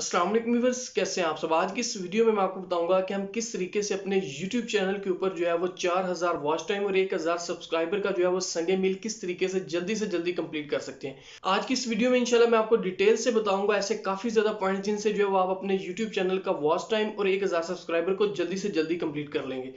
अस्सलाम वालेकुम व्यूअर्स, कैसे हैं आप सब। आज की इस वीडियो में मैं आपको बताऊंगा कि हम किस तरीके से अपने YouTube चैनल के ऊपर जो है वो 4000 वॉच टाइम और 1000 सब्सक्राइबर का जो है वो संडे मील किस तरीके से जल्दी कंप्लीट कर सकते हैं। आज की इस वीडियो में इंशाल्लाह मैं आपको डिटेल से बताऊंगा ऐसे काफी ज्यादा पॉइंट जिनसे जो है वो आप अपने यूट्यूब चैनल का वॉच टाइम और 1000 सब्सक्राइबर को जल्दी से जल्दी कंप्लीट कर लेंगे।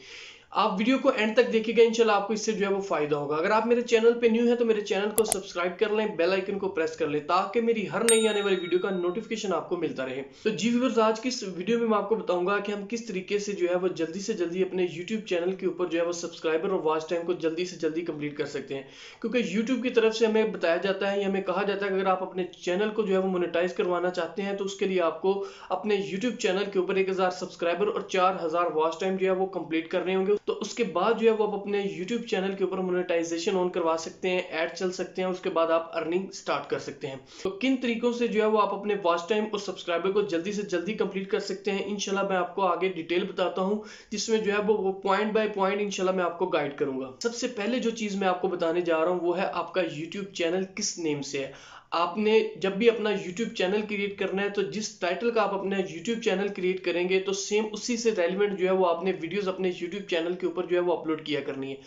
आप वीडियो को एंड तक देखिएगा, इंशाल्लाह आपको इससे जो है वो फायदा होगा। अगर आप मेरे चैनल पे न्यू है तो मेरे चैनल को सब्सक्राइब कर लें, बेल आइकन को प्रेस कर लें ताकि मेरी हर नई आने वाली वीडियो का नोटिफिकेशन आपको मिलता रहे। तो जी व्यूअर्स, आज की इस वीडियो में मैं आपको बताऊंगा कि हम किस तरीके से जो है वो जल्दी से जल्दी अपने यूट्यूब चैनल के ऊपर जो है वो सब्सक्राइबर और वॉच टाइम को जल्दी से जल्दी कंप्लीट कर सकते हैं, क्योंकि यूट्यूब की तरफ से हमें बताया जाता है या हमें कहा जाता है कि अगर आप अपने चैनल को जो है वो मोनेटाइज करवाना चाहते हैं तो उसके लिए आपको अपने यूट्यूब चैनल के ऊपर 1000 सब्सक्राइबर और 4000 वॉच टाइम जो है वो कंप्लीट करने होंगे। तो उसके बाद जो है वो आप अपने YouTube चैनल के ऊपर मोनेटाइजेशन ऑन करवा सकते हैं, ऐड चल सकते हैं, उसके बाद आप अर्निंग स्टार्ट कर सकते हैं। तो किन तरीकों से जो है वो आप अपने वॉच टाइम और सब्सक्राइबर को जल्दी से जल्दी कंप्लीट कर सकते हैं, इंशाल्लाह मैं आपको आगे डिटेल बताता हूं, जिसमें जो है वो पॉइंट बाय पॉइंट इंशाल्लाह मैं आपको गाइड करूंगा। सबसे पहले जो चीज मैं आपको बताने जा रहा हूँ वो है आपका यूट्यूब चैनल किस नेम से है। आपने जब भी अपना YouTube चैनल क्रिएट करना है तो जिस टाइटल का आप अपना YouTube चैनल क्रिएट करेंगे तो सेम उसी से रेलिवेंट जो है वो आपने वीडियोस अपने YouTube चैनल के ऊपर जो है वो अपलोड किया करनी है।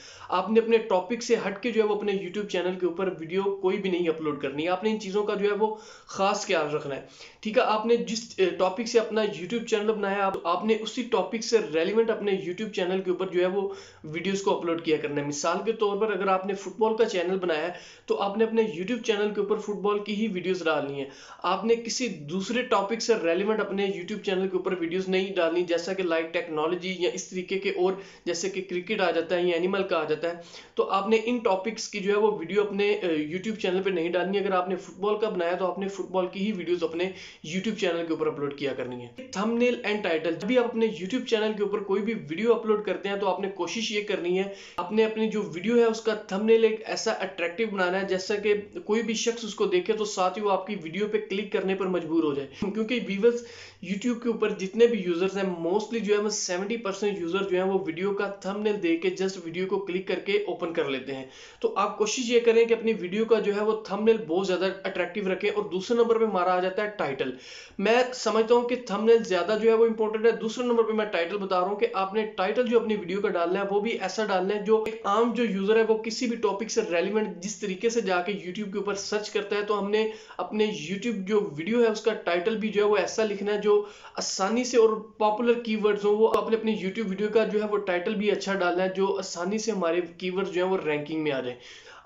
आपने अपने टॉपिक से हट के जो है वो अपने YouTube चैनल के ऊपर वीडियो कोई भी नहीं अपलोड करनी है। आपने इन चीज़ों का जो है वो खास ख्याल रखना है, ठीक है। आपने जिस टॉपिक से अपना यूट्यूब चैनल बनाया आपने उसी टॉपिक से रेलिवेंट अपने यूट्यूब चैनल के ऊपर जो है वो वीडियोज़ को अपलोड किया करना है। मिसाल के तौर पर अगर आपने फुटबॉल का चैनल बनाया है तो आपने अपने यूट्यूब चैनल के ऊपर फुटबॉल की ही वीडियोस डालनी है। आपने किसी दूसरे टॉपिक से रेलेवेंट अपने यूट्यूब चैनल के ऊपर वीडियोस नहीं डालनी, जैसा कि लाइक टेक्नोलॉजी या इस तरीके के, और जैसे कि क्रिकेट आ जाता है या एनिमल का आ जाता है, तो आपने इन टॉपिक्स की जो है वो वीडियो अपने यूट्यूब चैनल पे नहीं डालनी। अगर आपने फुटबॉल का बनाया तो आपने फुटबॉल की ही वीडियोस अपने यूट्यूब चैनल के ऊपर अपलोड किया करनी है। थंबनेल एंड टाइटल, जब भी आप अपने यूट्यूब चैनल के ऊपर कोई भी वीडियो अपलोड करते हैं तो आपने कोशिश ये करनी है, आपने अपनी जो वीडियो है उसका थंबनेल एक ऐसा अट्रैक्टिव बनाना है जैसा कि कोई भी शख्स उसको देखे तो साथ ही वो आपकी वीडियो पे क्लिक करने पर मजबूर हो जाए। क्योंकि व्यूअर्स, YouTube के ऊपर जितने भी यूजर्स हैं मोस्टली जो है वो 70% यूजर जो है वो वीडियो का थंबनेल देख के जस्ट वीडियो को क्लिक करके ओपन कर लेते हैं। तो आप कोशिश ये करें कि अपनी वीडियो का जो है वो थंबनेल बहुत ज्यादा अट्रैक्टिव रखें। और दूसरे नंबर पे हमारा आ जाता है टाइटल। मैं समझता हूँ कि थंबनेल ज्यादा जो है वो इंपॉर्टेंट है। दूसरे नंबर पर मैं टाइटल बता रहा हूँ कि आपने टाइटल जो अपनी वीडियो का डालना है वो भी ऐसा डालना है जो एक आम जो यूजर है वो किसी भी टॉपिक से रेलिवेंट जिस तरीके से जाके यूट्यूब के ऊपर सर्च करता है तो हमने अपने YouTube जो वीडियो है उसका टाइटल भी जो है वो ऐसा लिखना है जो आसानी से और पॉपुलर कीवर्ड्स हो। वो आपने अपने YouTube वीडियो का जो है वो टाइटल भी अच्छा डालना है जो आसानी से हमारे कीवर्ड्स जो है वो रैंकिंग में आ जाए।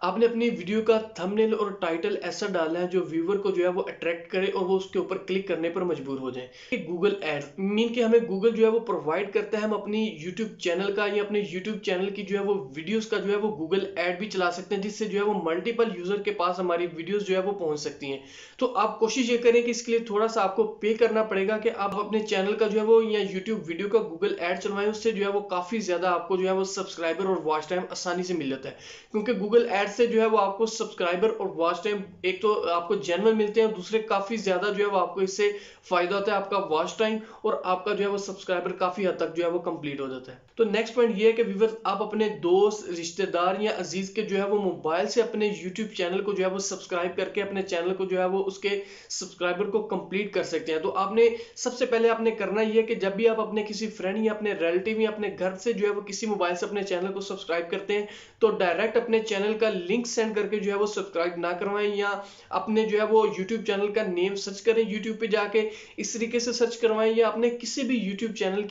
आपने अपनी वीडियो का थंबनेल और टाइटल ऐसा डालना है जो व्यूअर को जो है वो अट्रैक्ट करे और वो उसके ऊपर क्लिक करने पर मजबूर हो जाए। गूगल एड्स मीन कि हमें गूगल जो है वो प्रोवाइड करता है, हम अपनी यूट्यूब चैनल का या अपने यूट्यूब चैनल की जो है वो वीडियोस का जो है वो गूगल एड भी चला सकते हैं, जिससे जो है वो मल्टीपल यूजर के पास हमारी वीडियोज जो है वो पहुंच सकती हैं। तो आप कोशिश ये करें कि इसके लिए थोड़ा सा आपको पे करना पड़ेगा कि आप अपने चैनल का जो है वो या यूट्यूब वीडियो का गूगल एड चलवाएं, उससे जो है वो काफी ज्यादा आपको जो है वो सब्सक्राइबर और वॉच टाइम आसानी से मिल जाता है। क्योंकि गूगल एड से जो है वो आपको सब्सक्राइबर और वॉच टाइम एक तो आपको जेन्युइन मिलते हैं, दूसरे काफी ज्यादा जो है वो आपको इससे फायदा होता है, आपका वॉच टाइम और आपका जो है वो सब्सक्राइबर काफी हद तक जो है वो कंप्लीट हो जाता है। तो नेक्स्ट पॉइंट ये है कि व्यूअर्स, आप अपने दोस्त, रिश्तेदार या अजीज के जो है वो मोबाइल से अपने यूट्यूब चैनल को जो है वो सब्सक्राइब करके अपने चैनल को जो है वो उसके सब्सक्राइबर को कंप्लीट कर सकते हैं। तो आपने सबसे पहले आपने करना यह है कि जब भी आप अपने किसी फ्रेंड या अपने रिलेटिव या अपने घर से जो है वो किसी मोबाइल से अपने चैनल को सब्सक्राइब करते हैं तो डायरेक्ट अपने चैनल का लिंक सेंड करके जो है वो सब्सक्राइब ना करवाएं, या अपने जो है वो YouTube चैनल का नेम सर्च करें YouTube पे जाके इस तरीके से सर्च करवाएं, या अपने किसी भी YouTube चैनल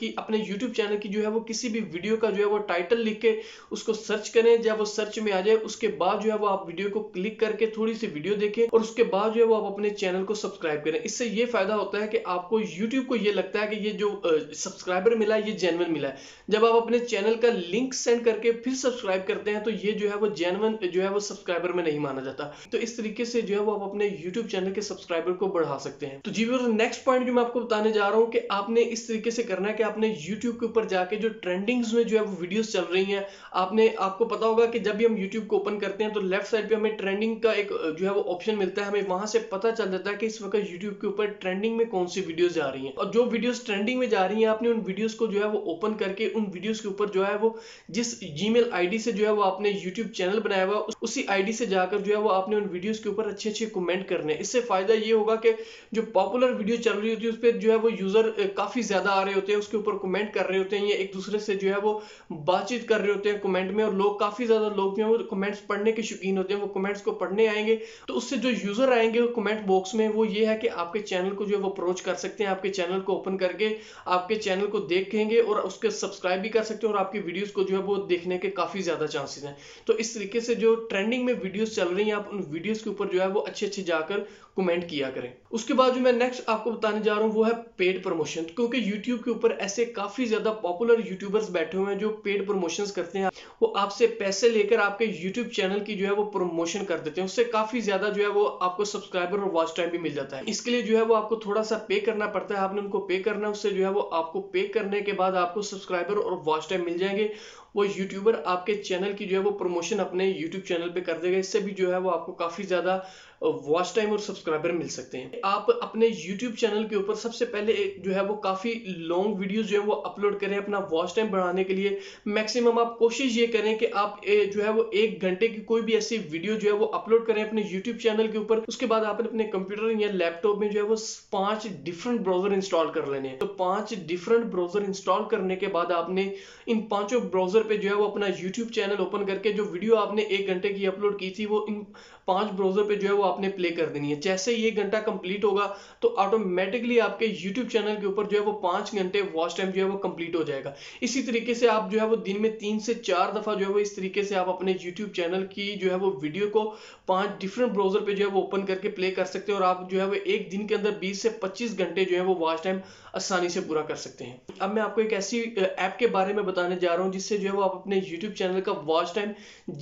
की जो है वो किसी भी वीडियो का जो है वो टाइटल लिख के उसको सर्च करें। जब वो सर्च में आ जाए उसके बाद जो है वो आप वीडियो को क्लिक करके थोड़ी सी वीडियो देखें और उसके बाद जो है वो आप अपने चैनल को सब्सक्राइब करें। इससे ये फायदा होता है कि आपको यूट्यूब को ये लगता है कि ये जो सब्सक्राइबर मिला है ये जेन्युइन मिला है। जब आप अपने चैनल का लिंक सेंड करके फिर सब्सक्राइब करते हैं तो ये जो है वो जेन्युइन जो है वो सब्सक्राइबर में नहीं माना जाता। तो इस तरीके से जो है वो आप अपने YouTube चैनल के सब्सक्राइबर को बढ़ा सकते हैं। तो जी व्यूअर्स, नेक्स्ट पॉइंट जो मैं आपको बताने जा रहा हूं कि आपने इस तरीके से करना है कि आपने YouTube के ऊपर जाके जो ट्रेंडिंग्स में जो है वो वीडियोस चल रही हैं, आपने आपको पता होगा कि जब भी हम YouTube को ओपन करते हैं तो लेफ्ट साइड पे हमें ट्रेंडिंग का एक जो है वो ऑप्शन मिलता है। हमें वहां से पता चल जाता है कि इस वक्त YouTube के ऊपर ट्रेंडिंग में कौन सी वीडियोस जा रही हैं, और जो वीडियोस ट्रेंडिंग में जा रही हैं आपने उन वीडियोस को जो है वो ओपन करके उन वीडियोस के ऊपर जो है वो जिस Gmail ID से जो है वो आपने YouTube चैनल बनाया हुआ उसी आईडी से जाकर जो है वो आपने उन वीडियोस के ऊपर अच्छे अच्छे कमेंट करने हैं। इससे फायदा ये होगा कि जो पॉपुलर वीडियो चल रही होती है उस पर जो है वो यूजर काफी ज्यादा आ रहे होते हैं, उसके ऊपर कमेंट कर रहे होते हैं, ये एक दूसरे से जो है वो बातचीत कर रहे होते हैं कमेंट में, और लोग काफी ज्यादा लोग जो है कमेंट्स पढ़ने के शौकीन होते हैं, वो कमेंट्स को पढ़ने आएंगे। तो उससे जो यूजर आएंगे कमेंट बॉक्स में वो ये है कि आपके चैनल को जो है वो अप्रोच कर सकते हैं, आपके चैनल को ओपन करके आपके चैनल को देखेंगे और उसके सब्सक्राइब भी कर सकते हैं और आपकी वीडियोस को जो है वो देखने के काफी ज्यादा चांसेस हैं। तो इस तरीके से जो ट्रेंडिंग में वीडियोस चल रही हैं आप उन वीडियोस के ऊपर जो है वो अच्छे अच्छे जाकर कमेंट किया करें। उसके बाद जो मैं नेक्स्ट आपको बताने जा रहा हूँ वो है पेड प्रमोशन, क्योंकि यूट्यूब के ऊपर ऐसे काफी ज्यादा पॉपुलर यूट्यूबर्स बैठे हुए हैं जो पेड प्रमोशंस करते हैं, वो आपसे पैसे लेकर आपके यूट्यूब चैनल की जो है वो प्रमोशन कर देते हैं। उससे काफी ज्यादा जो है वो आपको सब्सक्राइबर और वॉच टाइम भी मिल जाता है। इसके लिए जो है वो आपको थोड़ा सा पे करना पड़ता है, आपने उनको पे करना है, उससे जो है वो आपको पे करने के बाद आपको सब्सक्राइबर और वॉच टाइम मिल जाएंगे। वो यूट्यूबर आपके चैनल की जो है वो प्रमोशन अपने यूट्यूब चैनल पे कर देगा, इससे भी जो है वो आपको काफी ज्यादा वॉच टाइम और सब्सक्राइबर मिल सकते हैं। आप अपने यूट्यूब चैनल के ऊपर सबसे पहले जो है वो काफी लॉन्ग वीडियोस जो है वो अपलोड करें अपना वॉच टाइम बढ़ाने के लिए। मैक्सिमम आप कोशिश ये करें कि आप जो है वो 1 घंटे की कोई भी ऐसी वीडियो जो है वो अपलोड करें अपने यूट्यूब चैनल के ऊपर। उसके बाद आपने अपने कंप्यूटर या लैपटॉप में जो है वो 5 डिफरेंट ब्राउजर इंस्टॉल कर लेने हैं। तो 5 डिफरेंट ब्राउजर इंस्टॉल करने के बाद आपने इन 5 ब्राउजर पे जो है वो अपना YouTube चैनल ओपन करके जो वीडियो आपने 1 घंटे की अपलोड की थी वो इन 5 ब्राउजर पे जो है वो आपने प्ले कर देनी है। जैसे ये घंटा कंप्लीट होगा तो ऑटोमेटिकली आपके YouTube चैनल के ऊपर जो है वो 5 घंटे वॉच टाइम जो है वो कंप्लीट हो जाएगा। इसी तरीके से आप जो है वो दिन में 3 से 4 दफा जो है वो इस तरीके से आप अपने YouTube चैनल की जो है वो वीडियो को 5 डिफरेंट ब्राउजर पे जो है वो ओपन करके प्ले कर सकते हैं और आप जो है वो एक दिन के अंदर 20 से 25 घंटे जो है वो वॉच टाइम आसानी से पूरा कर सकते हैं। अब मैं आपको एक ऐसी ऐप के बारे में बताने जा रहा हूँ जिससे जो है वो आप अपने YouTube चैनल का वॉच टाइम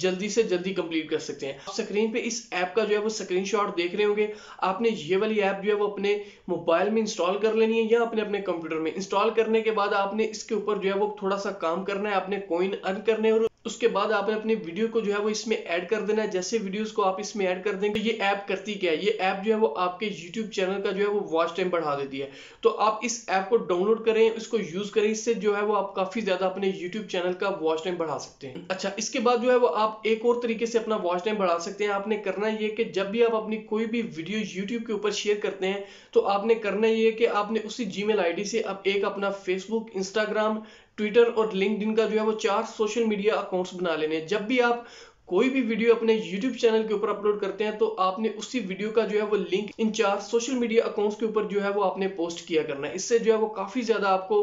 जल्दी से जल्दी कंप्लीट कर सकते हैं। आप स्क्रीन पे इस ऐप का जो है वो स्क्रीनशॉट देख रहे होंगे। आपने ये वाली ऐप जो है वो अपने मोबाइल में इंस्टॉल कर लेनी है या अपने कंप्यूटर में। इंस्टॉल करने के बाद आपने इसके ऊपर जो है वो थोड़ा सा काम करना है, आपने कॉइन अर्न करने और उसके बाद आपने अपनी वीडियो को जो है वो इसमें ऐड कर देना है। जैसे वीडियोस को आप इसमें ऐड कर देंगे, ये ऐप करती क्या है, ये ऐप जो है वो आपके YouTube चैनल का जो है वो वॉच टाइम बढ़ा देती है। तो आप इस ऐप को डाउनलोड करें, इसको यूज करें, इससे जो है वो आप काफी ज्यादा अपने YouTube चैनल का वॉच टाइम बढ़ा सकते हैं। अच्छा, इसके बाद जो है वो आप एक और तरीके से अपना वॉच टाइम बढ़ा सकते हैं। आपने करना ये कि जब भी आप अपनी कोई भी वीडियो यूट्यूब के ऊपर शेयर करते हैं तो आपने करना ये कि आपने उसी जीमेल आईडी से आप एक अपना फेसबुक, इंस्टाग्राम, ट्विटर और लिंक्डइन का जो है वो 4 सोशल मीडिया अकाउंट्स बना लेने हैं। जब भी आप कोई भी वीडियो अपने YouTube चैनल के ऊपर अपलोड करते हैं तो आपने उसी वीडियो का जो है वो लिंक इन 4 सोशल मीडिया अकाउंट्स के ऊपर जो है वो आपने पोस्ट किया करना है। इससे जो है वो काफी ज्यादा आपको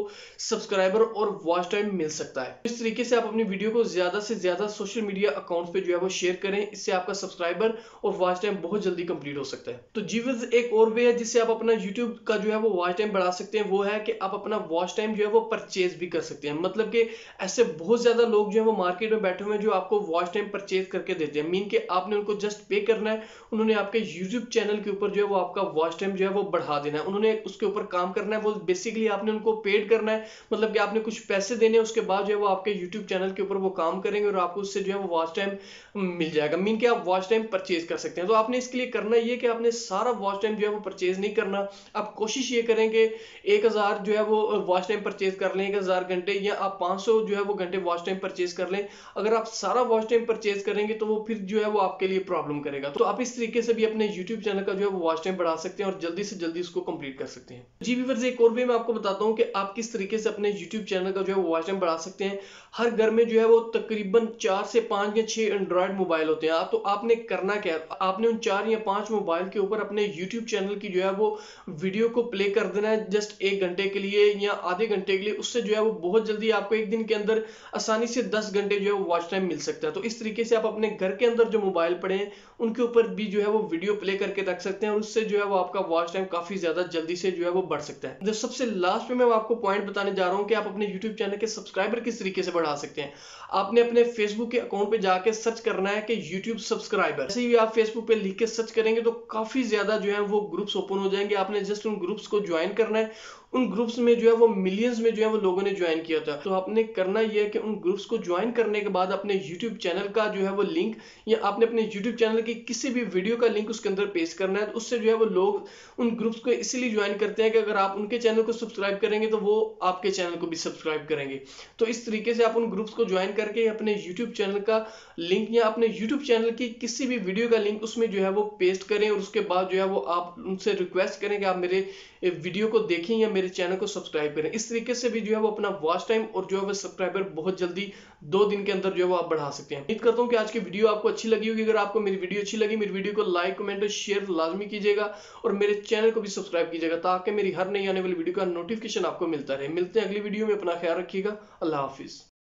सब्सक्राइबर और वॉच टाइम मिल सकता है। इस तरीके से आप अपनी वीडियो को ज्यादा से ज्यादा सोशल मीडिया अकाउंट्स पे जो है वो शेयर करें, इससे आपका सब्सक्राइबर और वॉच टाइम बहुत जल्दी कंप्लीट हो सकता है। तो जीवज एक और वे है जिससे आप अपना यूट्यूब का जो है वो वॉच टाइम बढ़ा सकते हैं, वो है कि आप अपना वॉच टाइम जो है वो परचेज भी कर सकते हैं। मतलब कि ऐसे बहुत ज्यादा लोग जो है वो मार्केट में बैठे हुए हैं जो आपको वॉच टाइम परचेज करके देते हैं। मीन के आपने उनको जस्ट पे करना है, उन्होंने आपके YouTube चैनल के ऊपर जो है वो आपका वॉच टाइम जो है वो बढ़ा देना है, उन्होंने उसके ऊपर काम करना है। वो बेसिकली आपने उनको पेड करना है, मतलब कि आपने कुछ पैसे देने हैं, उसके बाद जो है वो आपके YouTube चैनल के ऊपर वो काम करेंगे और आपको उससे जो है वो वॉच टाइम मिल जाएगा। मीन के आप वॉच टाइम परचेज कर सकते हैं। तो आपने इसके लिए करना ये कि आपने सारा वॉच टाइम जो है वो परचेज नहीं करना। आप कोशिश ये करेंगे 1000 जो है वो वॉच टाइम परचेज कर लें, 1000 घंटे या आप 500 जो है वो घंटे वॉच टाइम परचेज कर लें। अगर आप सारा वॉच टाइम परचेज करेंगे तो वो फिर जो है वो आपके लिए प्रॉब्लम करेगा। तो आप इस तरीके से भी अपने YouTube चैनल का जो है वो वॉच टाइम बढ़ा सकते हैं और जल्दी से जल्दी इसको कंप्लीट कर सकते हैं। जी व्यूअर्स, एक और वे मैं आपको बताता हूं कि आप किस तरीके से अपने YouTube चैनल का जो है वो वॉच टाइम बढ़ा सकते हैं। हर घर में जो है वो तकरीबन 4 से 5 या 6 एंड्रॉयड मोबाइल होते हैं। तो आपने करना क्या है, आपने उन 4 या 5 मोबाइल के ऊपर अपने यूट्यूब चैनल की जो है वो वीडियो को प्ले कर देना है जस्ट 1 घंटे के लिए या आधे घंटे के लिए। उससे जो है वो बहुत जल्दी आपको एक दिन के अंदर आसानी से 10 घंटे जो है वो वॉच टाइम मिल सकता है। तो इस तरीके से आप अपने घर के अंदर जो मोबाइल पड़े हैं उनके ऊपर भी जो है वो वीडियो प्ले करके रख सकते हैं और उससे जो है वो आपका वॉच टाइम काफी ज्यादा जल्दी से जो है वो बढ़ सकता है। तो सबसे लास्ट में मैं आपको पॉइंट बताने जा रहा हूं कि आप अपने YouTube चैनल के सब्सक्राइबर किस तरीके से बढ़ा सकते हैं। आपने अपने फेसबुक के अकाउंट पे जाके सर्च करना है कि यूट्यूब सब्सक्राइबर, जैसे ही आप फेसबुक पे लिख के सर्च करेंगे तो काफी ज्यादा जो है वो ग्रुप्स ओपन हो जाएंगे। आपने जस्ट उन ग्रुप्स को ज्वाइन करना है। उन ग्रुप्स में जो है वो मिलियंस में जो है वो लोगों ने ज्वाइन किया था। तो आपने करना यह है कि उन ग्रुप्स को ज्वाइन करने के बाद अपने यूट्यूब चैनल का जो जो है वो लिंक या आपने अपने यूट्यूब चैनल के किसी भी वीडियो का लिंक उसके अंदर पेश करना है। तो उससे जो है वो लोग उन ग्रुप्स को इसीलिए ज्वाइन करते हैं कि अगर आप उनके चैनल को सब्सक्राइब करेंगे तो वो आपके चैनल को भी सब्सक्राइब करेंगे। तो इस तरीके से आप उन ग्रुप्स को ज्वाइन करके अपने यूट्यूब चैनल का लिंक या अपने यूट्यूब चैनल की किसी भी वीडियो का लिंक उसमें जो है वो पेस्ट करें और उसके बाद जो है वो आप उनसे रिक्वेस्ट करें कि आप मेरे वीडियो को देखें या मेरे चैनल को सब्सक्राइब करें। इस तरीके से भी जो है वो अपना वॉच टाइम और जो है वो सब्सक्राइबर बहुत जल्दी 2 दिन के अंदर जो है वो आप बढ़ा सकते हैं। उम्मीद करता हूं कि आज की वीडियो आपको अच्छी लगी होगी। अगर आपको मेरी वीडियो अच्छी लगी, मेरी वीडियो को लाइक, कमेंट और शेयर लाजमी कीजिएगा और मेरे चैनल को भी सब्सक्राइब कीजिएगा ताकि मेरी हर नई आने वाली वीडियो का नोटिफिकेशन आपको मिलता रहे। मिलते हैं अगली वीडियो में, अपना ख्याल रखिएगा। अल्लाह हाफिज़।